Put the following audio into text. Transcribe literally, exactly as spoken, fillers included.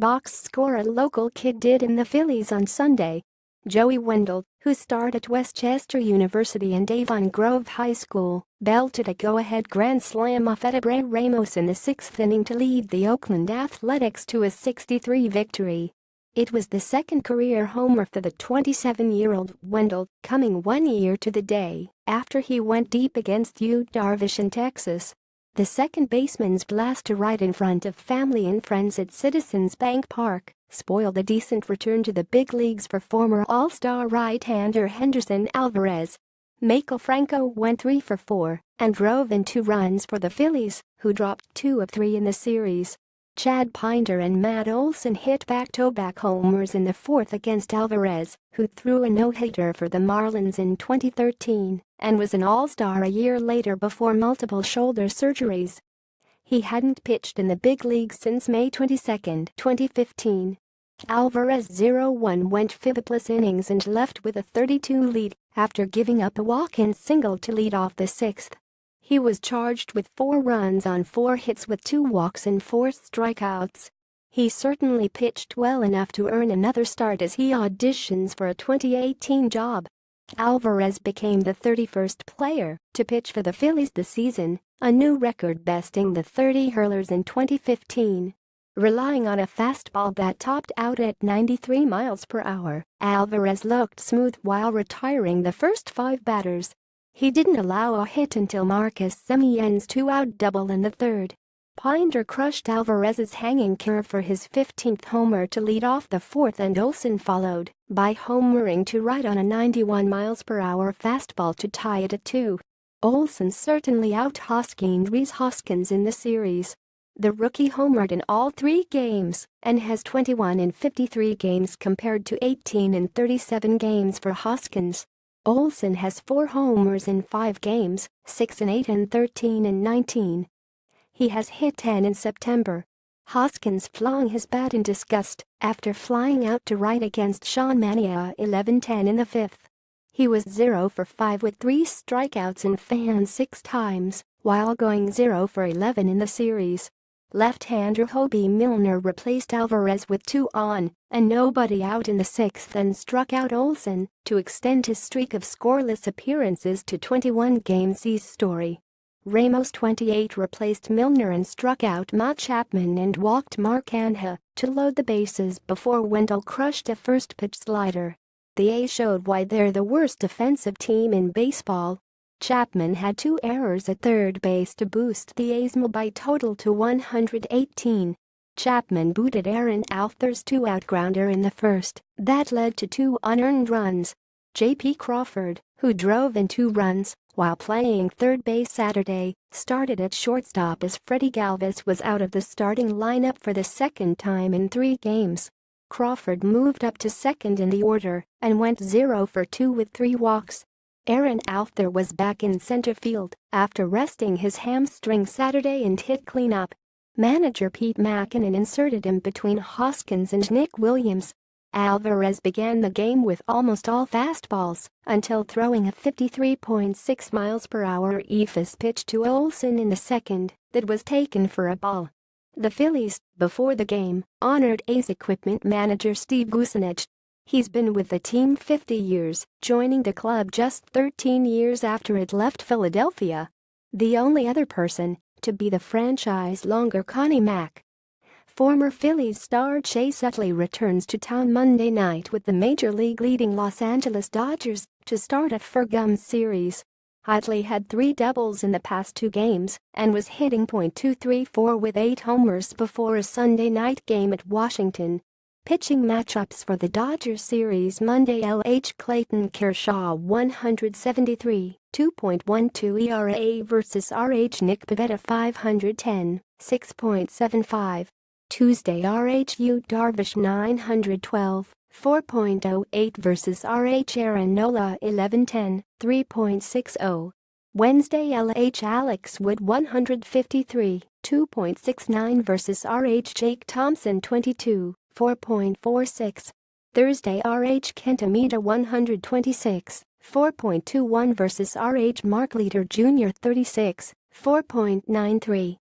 box score a local kid did in the Phillies on Sunday. Joey Wendle, who starred at West Chester University and Avon Grove High School, belted a go-ahead grand slam off Etabre Ramos in the sixth inning to lead the Oakland Athletics to a six to three victory. It was the second career homer for the twenty-seven-year-old Wendle, coming one year to the day after he went deep against Yu Darvish in Texas. The second baseman's blast to right in front of family and friends at Citizens Bank Park spoiled a decent return to the big leagues for former All-Star right-hander Henderson Alvarez. Mikel Franco went three for four and drove in two runs for the Phillies, who dropped two of three in the series. Chad Pinder and Matt Olson hit back-to-back homers in the fourth against Alvarez, who threw a no-hitter for the Marlins in twenty thirteen and was an All-Star a year later before multiple shoulder surgeries. He hadn't pitched in the big leagues since May twenty-second, twenty fifteen. Alvarez oh one went five-plus innings and left with a thirty-two lead after giving up a walk-in single to lead off the sixth. He was charged with four runs on four hits with two walks and four strikeouts. He certainly pitched well enough to earn another start as he auditions for a twenty eighteen job. Alvarez became the thirty-first player to pitch for the Phillies this season, a new record besting the thirty hurlers in twenty fifteen. Relying on a fastball that topped out at ninety-three miles per hour, Alvarez looked smooth while retiring the first five batters. He didn't allow a hit until Marcus Semien's two-out double in the third. Pinder crushed Alvarez's hanging curve for his fifteenth homer to lead off the fourth, and Olson followed by homering to right on a ninety-one miles per hour fastball to tie it at two. Olson certainly out-Hoskined Rhys Hoskins in the series. The rookie homered in all three games and has twenty-one in fifty-three games compared to eighteen in thirty-seven games for Hoskins. Olson has four homers in five games, six in eight and thirteen in nineteen. He has hit ten in September. Hoskins flung his bat in disgust after flying out to right against Sean Manaea eleven ten in the fifth. He was zero for five with three strikeouts and fanned six times, while going zero for eleven in the series. Left-hander Hobie Milner replaced Alvarez with two on and nobody out in the sixth and struck out Olson to extend his streak of scoreless appearances to twenty-one games. His story. Ramos twenty-eight replaced Milner and struck out Matt Chapman and walked Mark Anha to load the bases before Wendle crushed a first-pitch slider. The A's showed why they're the worst defensive team in baseball. Chapman had two errors at third base to boost the A's M B I total to one hundred eighteen. Chapman booted Aaron Altherr's two-out grounder in the first, that led to two unearned runs. J P Crawford, who drove in two runs while playing third base Saturday, started at shortstop as Freddie Galvis was out of the starting lineup for the second time in three games. Crawford moved up to second in the order and went zero for two with three walks. Aaron Altherr was back in center field after resting his hamstring Saturday and hit cleanup. Manager Pete Mackanin inserted him between Hoskins and Nick Williams. Alvarez began the game with almost all fastballs until throwing a fifty-three point six miles per hour E F I S pitch to Olson in the second that was taken for a ball. The Phillies, before the game, honored A's equipment manager Steve Gusenich. He's been with the team fifty years, joining the club just thirteen years after it left Philadelphia. The only other person to be the franchise longer, Connie Mack. Former Phillies star Chase Utley returns to town Monday night with the Major League-leading Los Angeles Dodgers to start a four-game series. Utley had three doubles in the past two games and was hitting point two three four with eight homers before a Sunday night game at Washington. Pitching matchups for the Dodgers series Monday: L H Clayton Kershaw one seventy-three, two point one two E R A versus R H Nick Pivetta five ten, six point seven five. Tuesday: R H Yu Darvish nine twelve, four point oh eight versus R H Aaron Nola eleven ten, three point six oh. Wednesday: L H Alex Wood one fifty-three, two point six nine versus R H Jake Thompson twenty-two, four point four six. Thursday: R H Kenta Maeda one twenty-six, four point two one versus R H Mark Leiter Junior thirty-six, four point nine three.